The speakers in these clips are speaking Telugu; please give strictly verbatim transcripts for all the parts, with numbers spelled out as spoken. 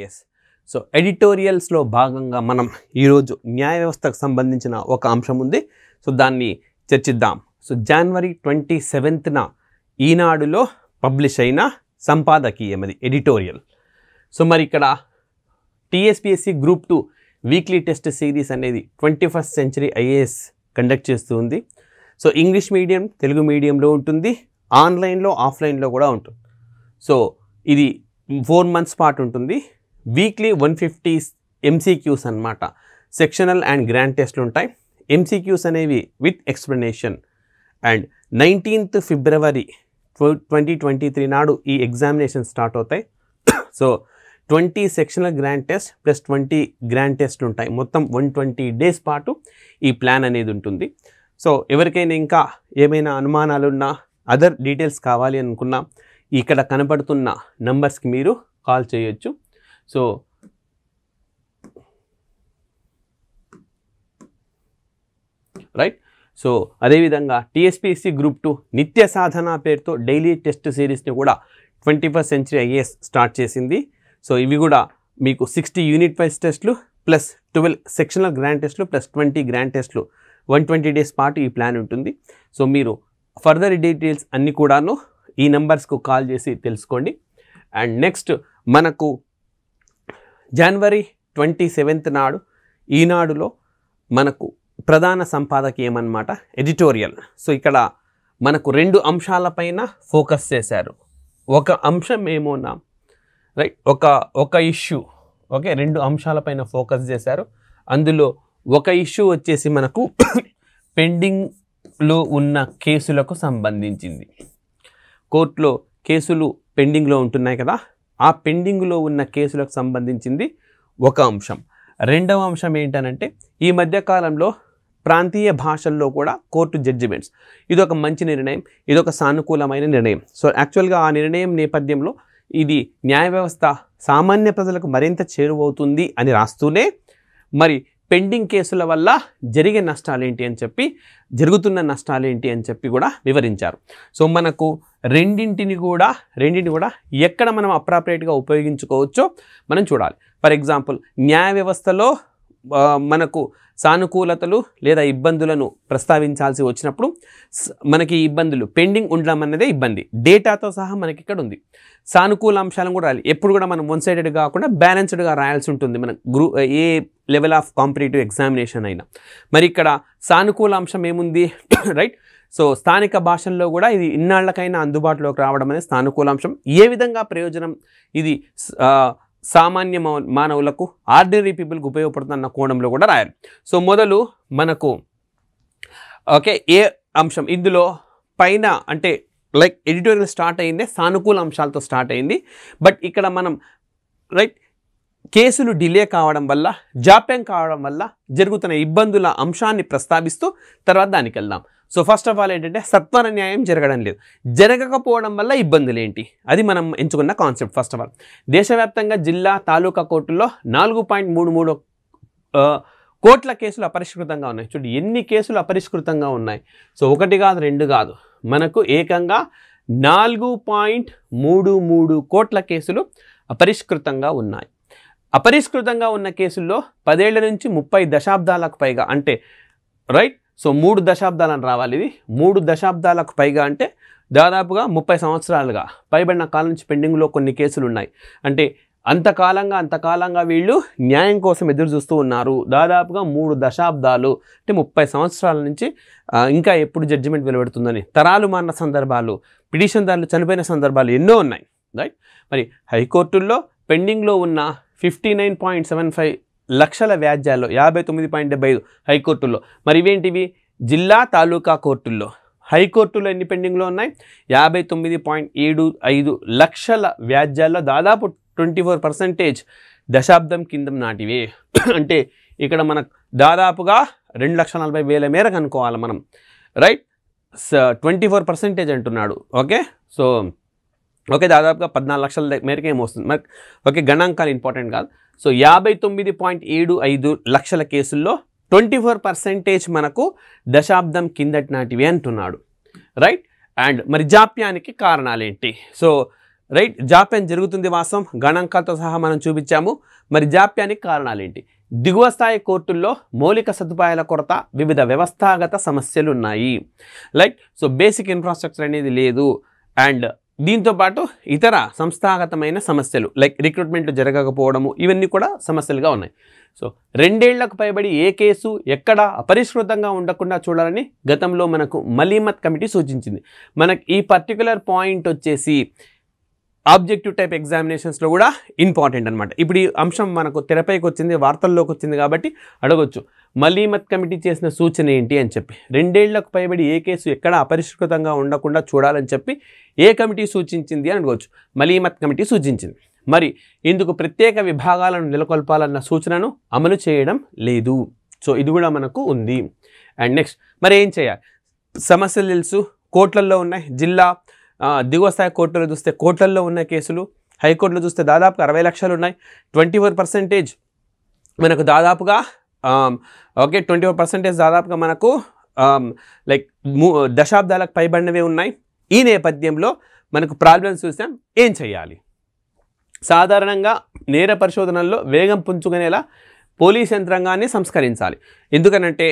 ఐఏఎస్. సో ఎడిటోరియల్స్లో భాగంగా మనం ఈరోజు న్యాయ వ్యవస్థకు సంబంధించిన ఒక అంశం ఉంది, సో దాన్ని చర్చిద్దాం. సో జనవరి ట్వంటీ సెవెంత్న ఈనాడులో పబ్లిష్ అయిన సంపాదకీయం, అది ఎడిటోరియల్. సో మరి ఇక్కడ TSPSC group two weekly test series అనేది twenty first century IAS conduct చేస్తుంది. సో ఇంగ్లీష్ మీడియం, తెలుగు మీడియంలో ఉంటుంది, ఆన్లైన్లో ఆఫ్లైన్లో కూడా ఉంటుంది. సో ఇది ఫోర్ మంత్స్ పాటు ఉంటుంది. వీక్లీ వన్ ఫిఫ్టీ ఎంసీక్యూస్ అనమాట, సెక్షనల్ అండ్ గ్రాండ్ టెస్ట్లు ఉంటాయి. ఎంసీక్యూస్ అనేవి with explanation. And nineteenth February twenty twenty three నాడు ఈ ఎగ్జామినేషన్ స్టార్ట్ అవుతాయి. So twenty sectional grand test plus twenty grand టెస్ట్లు ఉంటాయి. మొత్తం వన్ ట్వంటీ డేస్ పాటు ఈ ప్లాన్ అనేది ఉంటుంది. సో ఎవరికైనా ఇంకా ఏమైనా అనుమానాలున్నా, అదర్ డీటెయిల్స్ కావాలి అనుకున్నా, ఇక్కడ కనపడుతున్న నంబర్స్కి మీరు కాల్ చేయొచ్చు. So right. సో అదేవిధంగా TSPSC group two Nitya Sadhana పేరుతో డైలీ టెస్ట్ సిరీస్ని కూడా twenty first century IAS start చేసింది. సో ఇవి కూడా మీకు సిక్స్టీ యూనిట్ వైజ్ టెస్ట్లు ప్లస్ ట్వెల్వ్ సెక్షనల్ గ్రాండ్ టెస్ట్లు ప్లస్ ట్వంటీ గ్రాండ్ టెస్ట్లు, వన్ ట్వంటీ డేస్ పాటు ఈ ప్లాన్ ఉంటుంది. సో మీరు ఫర్దర్ డీటెయిల్స్ అన్నీ కూడాను ఈ నెంబర్స్కు కాల్ చేసి తెలుసుకోండి. అండ్ నెక్స్ట్ మనకు జనవరి ట్వంటీ సెవెంత్ నాడు ఈనాడులో మనకు ప్రధాన సంపాదకీయం అన్నమాట ఎడిటోరియల్. సో ఇక్కడ మనకు రెండు అంశాలపైన ఫోకస్ చేశారు. ఒక అంశం ఏమోనా రైట్, ఒక ఒక ఇష్యూ. ఓకే, రెండు అంశాలపైన ఫోకస్ చేశారు. అందులో ఒక ఇష్యూ వచ్చేసి మనకు పెండింగ్లో ఉన్న కేసులకు సంబంధించింది. కోర్టులో కేసులు పెండింగ్లో ఉంటున్నాయి కదా, ఆ పెండింగ్లో ఉన్న కేసులకు సంబంధించింది ఒక అంశం. రెండవ అంశం ఏంటనంటే ఈ మధ్యకాలంలో ప్రాంతీయ భాషల్లో కూడా కోర్టు జడ్జిమెంట్స్. ఇది ఒక మంచి నిర్ణయం, ఇది ఒక సానుకూలమైన నిర్ణయం. సో యాక్చువల్గా ఆ నిర్ణయం నేపథ్యంలో ఇది న్యాయ వ్యవస్థ సామాన్య ప్రజలకు మరింత చేరువవుతుంది అని రాస్తూనే, మరి పెండింగ్ కేసుల వల్ల జరిగే నష్టాలేంటి అని చెప్పి, జరుగుతున్న నష్టాలేంటి అని చెప్పి కూడా వివరించారు. సో మనకు రెండింటిని కూడా రెండింటిని కూడా ఎక్కడ మనం అప్రాపరేట్గా ఉపయోగించుకోవచ్చో మనం చూడాలి. ఫర్ ఎగ్జాంపుల్, న్యాయ వ్యవస్థలో మనకు సానుకూలతలు లేదా ఇబ్బందులను ప్రస్తావించాల్సి వచ్చినప్పుడు మనకి ఇబ్బందులు పెండింగ్ ఉండడం అన్నదే ఇబ్బంది, డేటాతో సహా మనకి ఇక్కడ ఉంది. సానుకూల అంశాలను కూడా రాయాలి. ఎప్పుడు కూడా మనం వన్ సైడెడ్ కాకుండా బ్యాలెన్స్డ్గా రాయాల్సి ఉంటుంది మన గ్రూ ఏ లెవెల్ ఆఫ్ కాంపిటేటివ్ ఎగ్జామినేషన్ అయినా. మరి ఇక్కడ సానుకూల అంశం ఏముంది రైట్. సో స్థానిక భాషల్లో కూడా ఇది ఇన్నాళ్ళకైనా అందుబాటులోకి రావడం అనేది సానుకూల అంశం. ఏ విధంగా ప్రయోజనం ఇది సామాన్య మానవులకు, ఆర్డినరీ పీపుల్కి ఉపయోగపడుతున్న కోణంలో కూడా రాయాలి. సో మొదలు మనకు ఓకే ఏ అంశం ఇందులో పైన అంటే లైక్ ఎడిటోరియల్ స్టార్ట్ అయిందే సానుకూల అంశాలతో స్టార్ట్ అయింది. బట్ ఇక్కడ మనం రైట్ కేసులు డిలే కావడం వల్ల, జాప్యం కావడం వల్ల జరుగుతున్న ఇబ్బందుల అంశాన్ని ప్రస్తావిస్తూ తర్వాత దానికి వెళ్దాం. సో ఫస్ట్ ఆఫ్ ఆల్ ఏంటంటే సత్వర న్యాయం జరగడం లేదు, జరగకపోవడం వల్ల ఇబ్బందులు ఏంటి, అది మనం ఎంచుకున్న కాన్సెప్ట్. ఫస్ట్ ఆఫ్ ఆల్ దేశవ్యాప్తంగా జిల్లా తాలూకా కోర్టుల్లో నాలుగు పాయింట్ మూడు మూడు కోట్ల కేసులు అపరిష్కృతంగా ఉన్నాయి. చూడండి ఎన్ని కేసులు అపరిష్కృతంగా ఉన్నాయి. సో ఒకటి కాదు, రెండు కాదు, మనకు ఏకంగా నాలుగు పాయింట్ మూడు మూడు కోట్ల కేసులు అపరిష్కృతంగా ఉన్నాయి. అపరిష్కృతంగా ఉన్న కేసుల్లో పదేళ్ల నుంచి ముప్పై దశాబ్దాలకు పైగా అంటే రైట్. సో మూడు దశాబ్దాలను రావాలి, ఇది మూడు దశాబ్దాలకు పైగా అంటే దాదాపుగా ముప్పై సంవత్సరాలుగా పైబడిన కాలం నుంచి పెండింగ్లో కొన్ని కేసులు ఉన్నాయి. అంటే అంతకాలంగా అంతకాలంగా వీళ్ళు న్యాయం కోసం ఎదురు చూస్తూ ఉన్నారు. దాదాపుగా మూడు దశాబ్దాలు అంటే ముప్పై సంవత్సరాల నుంచి ఇంకా ఎప్పుడు జడ్జిమెంట్ వెలువడుతుందని తరాలు మారిన సందర్భాలు, పిటిషన్దారులు చనిపోయిన సందర్భాలు ఎన్నో ఉన్నాయి రైట్. మరి హైకోర్టుల్లో పెండింగ్లో ఉన్న fifty nine point seven five లక్షల వ్యాజ్యాల్లో యాభై తొమ్మిది పాయింట్ డెబ్బై ఐదు హైకోర్టుల్లో. మరి ఇవేంటివి జిల్లా తాలూకా కోర్టుల్లో, హైకోర్టులో ఎన్ని పెండింగ్లో ఉన్నాయి? యాభై తొమ్మిది పాయింట్ ఏడు ఐదు లక్షల వ్యాజ్యాల్లో దాదాపు ట్వంటీ ఫోర్ పర్సెంటేజ్ దశాబ్దం కిందం నాటివే. అంటే ఇక్కడ మనకు దాదాపుగా రెండు లక్షల నలభై వేల మేరకు అనుకోవాలి మనం రైట్. ట్వంటీ ఫోర్ పర్సెంటేజ్ అంటున్నాడు ఓకే. సో ఓకే దాదాపుగా పద్నాలుగు లక్షల మేరకు ఏమొస్తుంది మరి. ఓకే గణాంకాలు ఇంపార్టెంట్ కాదు. సో యాభై తొమ్మిది పాయింట్ ఏడు ఐదు లక్షల కేసుల్లో ట్వంటీ ఫోర్ పర్సెంటేజ్ మనకు దశాబ్దం కిందటి నాటివి అంటున్నాడు రైట్. అండ్ మరి జాప్యానికి కారణాలేంటి? సో రైట్ జాప్యం జరుగుతుంది వాస్తవం గణాంకాలతో సహా మనం చూపించాము మరి జాప్యానికి కారణాలు ఏంటి దిగువ స్థాయి కోర్టుల్లో మౌలిక సదుపాయాల కొరత వివిధ వ్యవస్థాగత సమస్యలు ఉన్నాయి లైక్ సో బేసిక్ ఇన్ఫ్రాస్ట్రక్చర్ అనేది లేదు అండ్ దీంతో పాటు ఇతర సంస్థాగతమైన సమస్యలు లైక్ రిక్రూట్మెంట్ జరగకపోవడం ఇవన్నీ కూడా సమస్యలుగా ఉన్నాయి సో రెండేళ్లకు పైబడి ఏ కేసు ఎక్కడ అపరిష్కృతంగా ఉండకుండా చూడాలని గతంలో మనకు మలీమత్ కమిటీ సూచించింది మనకి ఈ పర్టిక్యులర్ పాయింట్ వచ్చేసి ఆబ్జెక్టివ్ టైప్ ఎగ్జామినేషన్స్ లో కూడా ఇంపార్టెంట్ అన్నమాట ఇప్పుడు ఈ అంశం మనకు తెరపైకి వచ్చింది వార్తల్లోకి వచ్చింది కాబట్టి అడగొచ్చు మలీమత్ కమిటీ చేసిన సూచన ఏంటి అని చెప్పి రెండేళ్లకు పైబడి ఏ కేసు ఎక్కడ అపరిష్కృతంగా ఉండకుండా చూడాలని చెప్పి ఏ కమిటీ సూచించింది అని అడగొచ్చు మలీమత్ కమిటీ సూచించింది మరి ఇందుకు ప్రత్యేక విభాగాలను నెలకొల్పాలన్న సూచనను అమలు చేయడం లేదు సో ఇది కూడా మనకు ఉంది అండ్ నెక్స్ట్ మరి ఏం చేయాలి సమస్యలు తెలుసు కోర్టుల్లో ఉన్నాయి జిల్లా దిగువ స్థాయి కోర్టులో చూస్తే కోర్టుల్లో ఉన్న కేసులు హైకోర్టులో చూస్తే దాదాపుగా అరవై లక్షలు ఉన్నాయి ట్వంటీ ఫోర్ పర్సెంటేజ్ మనకు దాదాపుగా ఓకే ట్వంటీ ఫోర్ పర్సెంటేజ్ దాదాపుగా మనకు లైక్ దశాబ్దాలకు పైబడినవే ఉన్నాయి ఈ నేపథ్యంలో మనకు ప్రాబ్లమ్స్ చూసాం ఏం చేయాలి సాధారణంగా నేర పరిశోధనల్లో వేగం పుంజుకునేలా పోలీస్ యంత్రాంగాన్ని సంస్కరించాలి ఎందుకనంటే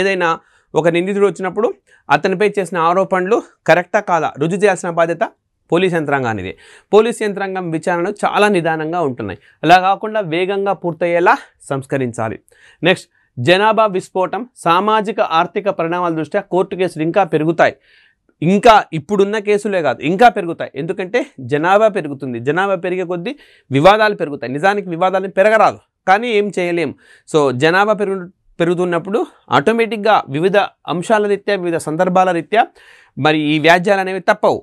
ఏదైనా ఒక నిందితుడు వచ్చినప్పుడు అతనిపై చేసిన ఆరోపణలు కరెక్టా కాదా రుజువు చేయాల్సిన బాధ్యత పోలీస్ యంత్రాంగానిది పోలీస్ యంత్రాంగం విచారణలు చాలా నిదానంగా ఉంటున్నాయి అలా కాకుండా వేగంగా పూర్తయ్యేలా సంస్కరించాలి నెక్స్ట్ జనాభా విస్ఫోటం సామాజిక ఆర్థిక పరిణామాల దృష్ట్యా కోర్టు కేసులు ఇంకా పెరుగుతాయి ఇంకా ఇప్పుడున్న కేసులే కాదు ఇంకా పెరుగుతాయి ఎందుకంటే జనాభా పెరుగుతుంది జనాభా పెరిగే కొద్దీ వివాదాలు పెరుగుతాయి నిజానికి వివాదాలు పెరగరాదు కానీ ఏం చేయలేం సో జనాభా పెరుగు పెరుగుతున్నప్పుడు ఆటోమేటిక్గా వివిధ అంశాల రీత్యా వివిధ సందర్భాల రీత్యా మరి ఈ వ్యాజ్యాలు అనేవి తప్పవు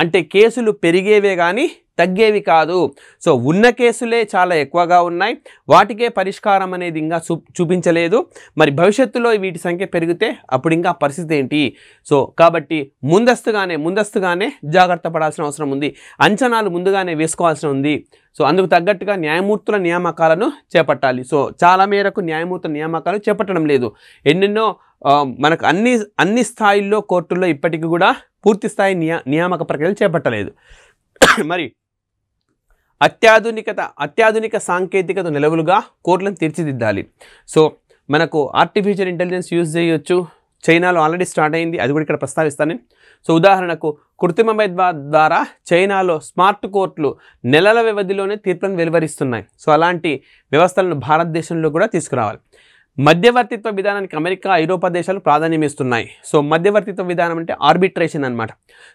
అంటే కేసులు పెరిగేవే కానీ తగ్గేవి కాదు సో ఉన్న కేసులే చాలా ఎక్కువగా ఉన్నాయి వాటికే పరిష్కారం అనేది ఇంకా చూపించలేదు మరి భవిష్యత్తులో వీటి సంఖ్య పెరిగితే అప్పుడు ఇంకా పరిస్థితి ఏంటి సో కాబట్టి ముందస్తుగానే ముందస్తుగానే జాగ్రత్త పడాల్సిన అవసరం ఉంది అంచనాలు ముందుగానే వేసుకోవాల్సిన ఉంది సో అందుకు తగ్గట్టుగా న్యాయమూర్తుల నియామకాలను చేపట్టాలి సో చాలా మేరకు న్యాయమూర్తుల నియామకాలు చేపట్టడం లేదు ఎన్నెన్నో మనకు అన్ని అన్ని స్థాయిల్లో కోర్టుల్లో ఇప్పటికీ కూడా పూర్తి స్థాయి నియా నియామక ప్రక్రియలు చేపట్టలేదు మరి అత్యాధునికత అత్యాధునిక సాంకేతికత నిలవలుగా కోర్టులను తీర్చిదిద్దాలి సో మనకు ఆర్టిఫిషియల్ ఇంటెలిజెన్స్ యూజ్ చేయొచ్చు చైనాలో ఆల్రెడీ స్టార్ట్ అయింది అది కూడా ఇక్కడ ప్రస్తావిస్తాను సో ఉదాహరణకు కృత్రిమ మేధ ద్వారా చైనాలో స్మార్ట్ కోర్టులు నెలల వ్యవధిలోనే తీర్పులను వెలువరిస్తున్నాయి సో అలాంటి వ్యవస్థలను భారతదేశంలో కూడా తీసుకురావాలి మధ్యవర్తిత్వ విధానానికి అమెరికా ఐరోపా దేశాలు ప్రాధాన్యం ఇస్తున్నాయి సో మధ్యవర్తిత్వ విధానం అంటే ఆర్బిట్రేషన్ అనమాట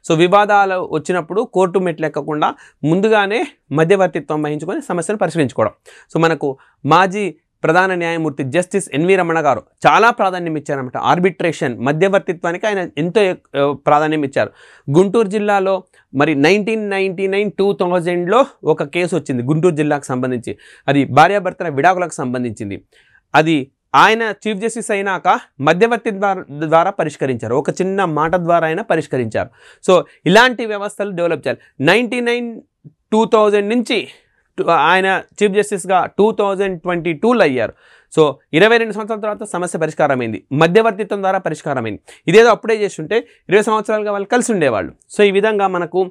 సో వివాదాలు వచ్చినప్పుడు కోర్టు మెట్లెక్కకుండా ముందుగానే మధ్యవర్తిత్వం వహించుకొని సమస్యను పరిష్కరించుకోవడం సో మనకు మాజీ ప్రధాన న్యాయమూర్తి జస్టిస్ ఎన్వి రమణ గారు చాలా ప్రాధాన్యం ఇచ్చారన్నమాట ఆర్బిట్రేషన్ మధ్యవర్తిత్వానికి ఆయన ఎంతో ప్రాధాన్యం ఇచ్చారు గుంటూరు జిల్లాలో మరి నైన్టీన్ నైన్టీ నైన్ టూ థౌజండ్లో ఒక కేసు వచ్చింది గుంటూరు జిల్లాకు సంబంధించి అది భార్యాభర్తల విడాకులకు సంబంధించింది అది ఆయన చీఫ్ జస్టిస్ అయినాక మధ్యవర్తి ద్వారా పరిష్కరించారు ఒక చిన్న మాట ద్వారా ఆయన పరిష్కరించారు సో ఇలాంటి వ్యవస్థలు డెవలప్ చేయాలి నైంటీ నైన్ టూ థౌజండ్ నుంచి ఆయన చీఫ్ జస్టిస్గా టూ థౌజండ్ ట్వంటీ టూలో అయ్యారు సో ఇరవై రెండు సంవత్సరాల తర్వాత సమస్య పరిష్కారమైంది మధ్యవర్తిత్వం ద్వారా పరిష్కారమైంది ఇదేదో అప్లై చేస్తుంటే ఇరవై సంవత్సరాలుగా వాళ్ళు కలిసి ఉండేవాళ్ళు సో ఈ విధంగా మనకు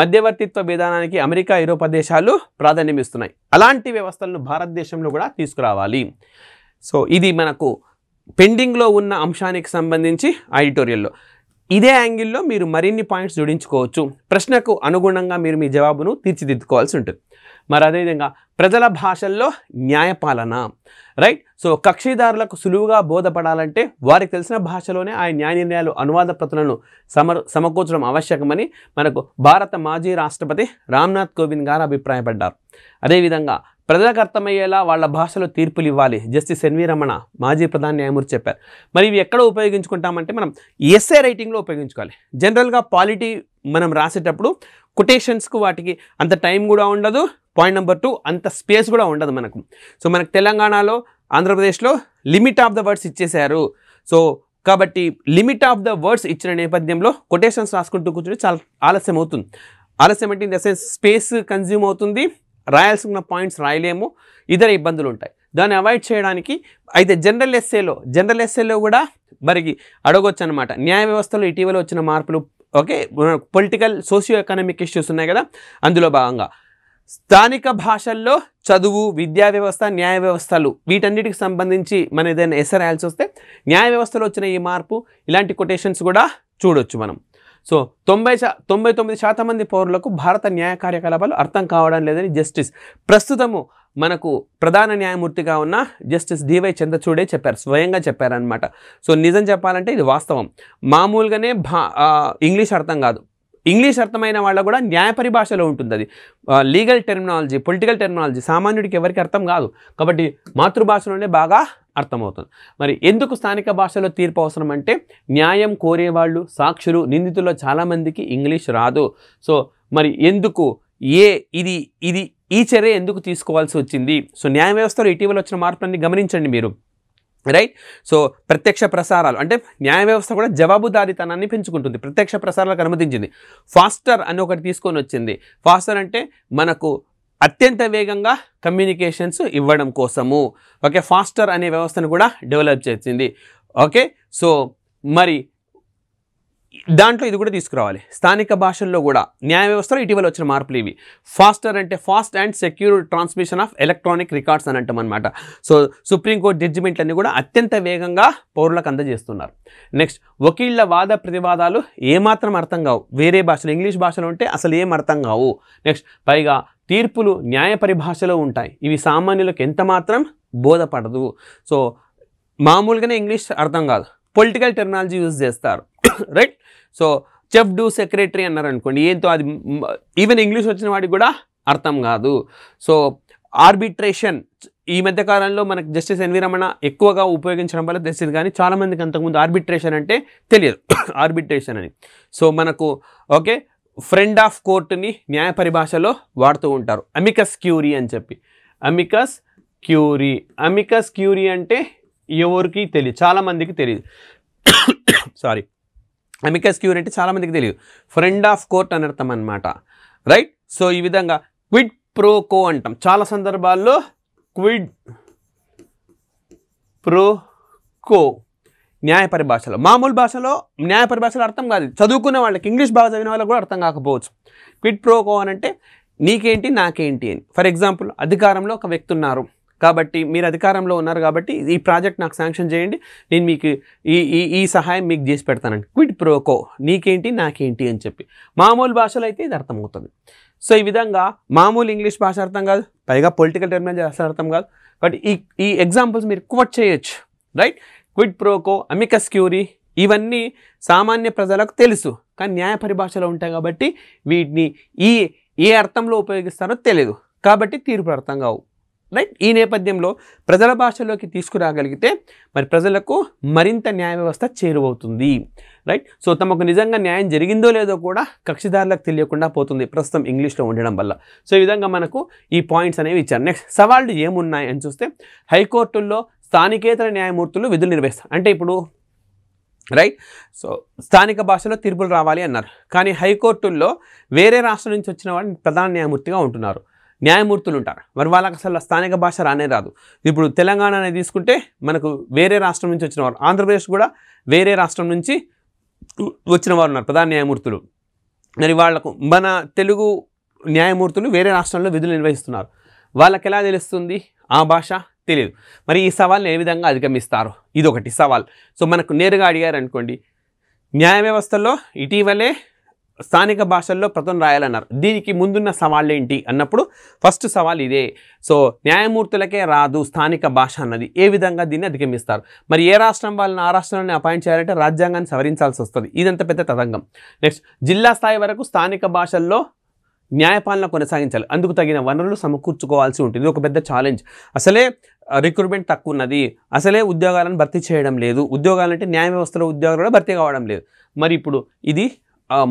మధ్యవర్తిత్వ విధానానికి అమెరికా ఐరోపా దేశాలు ప్రాధాన్యం ఇస్తున్నాయి అలాంటి వ్యవస్థలను భారతదేశంలో కూడా తీసుకురావాలి సో ఇది మనకు పెండింగ్లో ఉన్న అంశానికి సంబంధించి ఆడిటోరియల్లో ఇదే యాంగిల్లో మీరు మరిన్ని పాయింట్స్ జోడించుకోవచ్చు ప్రశ్నకు అనుగుణంగా మీరు మీ జవాబును తీర్చిదిద్దుకోవాల్సి ఉంటుంది మరి అదేవిధంగా ప్రజల భాషల్లో న్యాయపాలన రైట్ సో కక్షిదారులకు సులువుగా బోధపడాలంటే వారికి తెలిసిన భాషలోనే ఆ న్యాయ నిర్ణయాలు అనువాద ప్రతులను సమర్ సమకూర్చడం ఆవశ్యకమని మనకు భారత మాజీ రాష్ట్రపతి రామ్నాథ్ కోవింద్ గారు అభిప్రాయపడ్డారు అదేవిధంగా ప్రజలకు అర్థమయ్యేలా వాళ్ళ భాషలో తీర్పులు ఇవ్వాలి జస్టిస్ ఎన్వి రమణ మాజీ ప్రధాన న్యాయమూర్తి చెప్పారు మరి ఇవి ఎక్కడ ఉపయోగించుకుంటామంటే మనం ఎస్ఏ రైటింగ్లో ఉపయోగించుకోవాలి జనరల్గా పాలిటీ మనం రాసేటప్పుడు కొటేషన్స్కు వాటికి అంత టైం కూడా ఉండదు పాయింట్ నెంబర్ టూ అంత స్పేస్ కూడా ఉండదు మనకు సో మనకు తెలంగాణలో ఆంధ్రప్రదేశ్లో లిమిట్ ఆఫ్ ద వర్డ్స్ ఇచ్చేశారు సో కాబట్టి లిమిట్ ఆఫ్ ద వర్డ్స్ ఇచ్చిన నేపథ్యంలో కొటేషన్స్ రాసుకుంటూ కూర్చుంటే చాలా ఆలస్యం అవుతుంది ఆలస్యం అంటే in the sense space consume అవుతుంది రాయాల్సిన పాయింట్స్ రాయలేము ఇతర ఇబ్బందులు ఉంటాయి దాన్ని అవాయిడ్ చేయడానికి అయితే జనరల్ ఎస్ఏలో జనరల్ ఎస్ఏలో కూడా మరికి అడగొచ్చు అనమాట న్యాయ వ్యవస్థలో ఇటీవల వచ్చిన మార్పులు okay political socio economic issues ఉన్నాయి కదా, అందులో భాగంగా స్థానిక భాషల్లో చదువు, విద్యా వ్యవస్థ, న్యాయ వ్యవస్థలు వీటన్నిటికి సంబంధించి మన ఏదైనా ఎస్సే రాయాల్సి వస్తే న్యాయ వ్యవస్థలో వచ్చిన ఈ మార్పు ఇలాంటి కొటేషన్స్ కూడా చూడొచ్చు మనం. సో తొంభై శా తొంభై తొమ్మిది శాతం మంది పౌరులకు భారత న్యాయ కార్యకలాపాలు అర్థం కావడం లేదని జస్టిస్ ప్రస్తుతము మనకు ప్రధాన న్యాయమూర్తిగా ఉన్న జస్టిస్ డివై చంద్రచూడే చెప్పారు, స్వయంగా చెప్పారనమాట. సో నిజం చెప్పాలంటే ఇది వాస్తవం. మామూలుగానే భా ఇంగ్లీష్ అర్థం కాదు, ఇంగ్లీష్ అర్థమైన వాళ్ళ కూడా న్యాయ పరిభాషలో ఉంటుంది, అది లీగల్ టెర్మినాలజీ, పొలిటికల్ టెర్మినాలజీ సామాన్యుడికి ఎవరికి అర్థం కాదు, కాబట్టి మాతృభాషలోనే బాగా అర్థమవుతుంది. మరి ఎందుకు స్థానిక భాషలో తీర్పు అవసరం అంటే న్యాయం కోరేవాళ్ళు, సాక్షులు, నిందితుల్లో చాలామందికి ఇంగ్లీష్ రాదు. సో మరి ఎందుకు ఏ ఇది ఇది ఈ చర్య ఎందుకు తీసుకోవాల్సి వచ్చింది? సో న్యాయ వ్యవస్థలో ఇటీవల వచ్చిన మార్పులన్నీ గమనించండి మీరు, రైట్? సో ప్రత్యక్ష ప్రసారాలు అంటే న్యాయ వ్యవస్థ కూడా జవాబుదారీతనాన్ని పెంచుకుంటుంది, ప్రత్యక్ష ప్రసారాలకు అనుమతించింది. ఫాస్టర్ అని ఒకటి తీసుకొని వచ్చింది. ఫాస్టర్ అంటే మనకు అత్యంత వేగంగా కమ్యూనికేషన్స్ ఇవ్వడం కోసము, ఓకే, ఫాస్టర్ అనే వ్యవస్థను కూడా డెవలప్ చేసింది, ఓకే. సో మరి దాంట్లో ఇది కూడా తీసుకురావాలి, స్థానిక భాషల్లో కూడా న్యాయ వ్యవస్థలో ఇటీవల వచ్చిన మార్పులు ఇవి. ఫాస్టర్ అంటే fast and secure transmission of electronic records అని అంటాం అనమాట. సో సుప్రీంకోర్టు జడ్జిమెంట్లన్నీ కూడా అత్యంత వేగంగా పౌరులకు అందజేస్తున్నారు. నెక్స్ట్, వకీళ్ల వాద ప్రతివాదాలు ఏమాత్రం అర్థం కావు వేరే భాషలో, ఇంగ్లీష్ భాషలో ఉంటే అసలు ఏం అర్థం కావు. నెక్స్ట్, పైగా తీర్పులు న్యాయ పరిభాషలో ఉంటాయి, ఇవి సామాన్యులకు ఎంతమాత్రం బోధపడదు. సో మామూలుగానే ఇంగ్లీష్ అర్థం కాదు, పొలిటికల్ టెర్మినాలజీ యూజ్ చేస్తారు, right? So chef de secretary అన్నారు అనుకోండి, ఏంటో అది ఈవెన్ ఇంగ్లీష్ వచ్చిన వాడికి కూడా అర్థం కాదు. సో ఆర్బిట్రేషన్ ఈ మధ్యకాలంలో మనకు జస్టిస్ ఎన్వి రమణ ఎక్కువగా ఉపయోగించడం వల్ల తెలిసింది, కానీ చాలామందికి అంతకుముందు ఆర్బిట్రేషన్ అంటే తెలియదు, ఆర్బిట్రేషన్ అని. సో మనకు ఓకే ఫ్రెండ్ ఆఫ్ కోర్టుని న్యాయ పరిభాషలో వాడుతూ ఉంటారు, అమికస్ క్యూరీ అని చెప్పి. అమికస్ క్యూరీ అమికస్ క్యూరీ అంటే ఎవరికి తెలియదు, చాలామందికి తెలియదు, సారీ అమికస్ క్యూరీ అంటే చాలామందికి తెలియదు, ఫ్రెండ్ ఆఫ్ కోర్ట్ అని అర్థం అనమాట, రైట్? సో ఈ విధంగా క్విడ్ ప్రో కో అంటాం, చాలా సందర్భాల్లో క్విడ్ ప్రో కో న్యాయ పరిభాషలో. మామూలు భాషలో న్యాయ పరిభాషలో అర్థం కాదు, చదువుకునే వాళ్ళకి, ఇంగ్లీష్ భాష చదివిన వాళ్ళకి కూడా అర్థం కాకపోవచ్చు. క్విడ్ ప్రో కో అని అంటే నీకేంటి నాకేంటి అని. ఫర్ ఎగ్జాంపుల్, అధికారంలో ఒక వ్యక్తి ఉన్నారు కాబట్టి, మీరు అధికారంలో ఉన్నారు కాబట్టి ఈ ప్రాజెక్ట్ నాకు శాంక్షన్ చేయండి, నేను మీకు ఈ ఈ సహాయం మీకు చేసి పెడతానండి, క్విడ్ ప్రో కో, నీకేంటి నాకేంటి అని చెప్పి. మామూలు భాషలో అయితే ఇది అర్థమవుతుంది. సో ఈ విధంగా మామూలు ఇంగ్లీష్ భాష అర్థం కాదు, పైగా పొలిటికల్ టెర్మినాలజీ అసలు అర్థం కాదు, బట్ ఈ ఈ ఎగ్జాంపుల్స్ మీరు కోట్ చేయొచ్చు, right? Quid pro quo, amicus curiae ఇవన్నీ సామాన్య ప్రజలకు తెలుసు, కానీ న్యాయ పరిభాషలో ఉంటాయి కాబట్టి వీటిని ఈ ఏ అర్థంలో ఉపయోగిస్తారో తెలియదు, కాబట్టి తీర్పు అర్థం కావు, రైట్? ఈ నేపథ్యంలో ప్రజల భాషలోకి తీసుకురాగలిగితే మరి ప్రజలకు మరింత న్యాయ వ్యవస్థ చేరువవుతుంది, రైట్? సో తమకు నిజంగా న్యాయం జరిగిందో లేదో కూడా కక్షిదారులకు తెలియకుండా పోతుంది ప్రస్తుతం ఇంగ్లీష్లో ఉండడం వల్ల. సో ఈ విధంగా మనకు ఈ పాయింట్స్ అనేవి ఇచ్చారు. నెక్స్ట్, సవాళ్ళు ఏమున్నాయి అని చూస్తే హైకోర్టుల్లో స్థానికేతర న్యాయమూర్తులు విధులు నిర్వహిస్తారు. అంటే ఇప్పుడు రైట్, సో స్థానిక భాషలో తీర్పులు రావాలి అన్నారు, కానీ హైకోర్టుల్లో వేరే రాష్ట్రం నుంచి వచ్చిన వాళ్ళు ప్రధాన న్యాయమూర్తిగా ఉంటున్నారు, న్యాయమూర్తులు ఉంటారు. మరి వాళ్ళకి అసలు స్థానిక భాష రానే రాదు. ఇప్పుడు తెలంగాణ అనేది తీసుకుంటే మనకు వేరే రాష్ట్రం నుంచి వచ్చిన వారు, ఆంధ్రప్రదేశ్ కూడా వేరే రాష్ట్రం నుంచి వచ్చిన వారు ఉన్నారు ప్రధాన న్యాయమూర్తులు. మరి వాళ్లకు మన తెలుగు న్యాయమూర్తులు వేరే రాష్ట్రంలో విధులు నిర్వహిస్తున్నారు, వాళ్ళకి ఎలా తెలుస్తుంది ఆ భాష? తెలియదు. మరి ఈ సవాల్ని ఏ విధంగా అధిగమిస్తారు? ఇదొకటి సవాల్. సో మనకు నేరుగా అడిగారు అనుకోండి, న్యాయ వ్యవస్థలో ఇటీవలే స్థానిక భాషల్లో ప్రతం రాయాలన్నారు, దీనికి ముందున్న సవాళ్ళు ఏంటి అన్నప్పుడు ఫస్ట్ సవాల్ ఇదే. సో న్యాయమూర్తులకే రాదు స్థానిక భాష అన్నది, ఏ విధంగా దీన్ని అధిగమిస్తారు? మరి ఏ రాష్ట్రం వాళ్ళని ఆ రాష్ట్రంలోనే అపాయింట్ చేయాలంటే రాజ్యాంగాన్ని సవరించాల్సి వస్తుంది, ఇదంతా పెద్ద తతంగం. నెక్స్ట్, జిల్లా స్థాయి వరకు స్థానిక భాషల్లో న్యాయపాలన కొనసాగించాలి, అందుకు తగిన వనరులు సమకూర్చుకోవాల్సి ఉంటుంది. ఒక పెద్ద ఛాలెంజ్. అసలే రిక్రూట్మెంట్ తక్కువ ఉన్నది, అసలే ఉద్యోగాలను భర్తీ చేయడం లేదు, ఉద్యోగాలంటే న్యాయ వ్యవస్థలో ఉద్యోగాలు కూడా భర్తీ కావడం లేదు. మరి ఇప్పుడు ఇది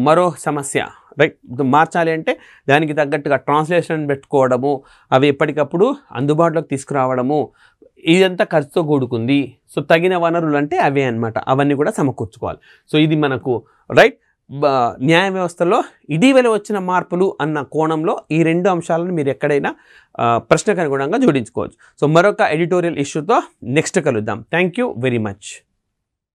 మరో సమస్య, రైట్? మార్చాలి అంటే దానికి తగ్గట్టుగా ట్రాన్స్లేషన్ పెట్టుకోవడము, అవి ఎప్పటికప్పుడు అందుబాటులోకి తీసుకురావడము, ఇదంతా ఖర్చుతో కూడుకుంది. సో తగిన వనరులు అంటే అవే అనమాట, అవన్నీ కూడా సమకూర్చుకోవాలి. సో ఇది మనకు రైట్ న్యాయ వ్యవస్థలో ఇటీవల వచ్చిన మార్పులు అన్న కోణంలో ఈ రెండు అంశాలను మీరు ఎక్కడైనా ప్రశ్నకు అనుగుణంగా జోడించుకోవచ్చు. సో మరొక ఎడిటోరియల్ ఇష్యూతో నెక్స్ట్ కలుద్దాం. Thank you very much.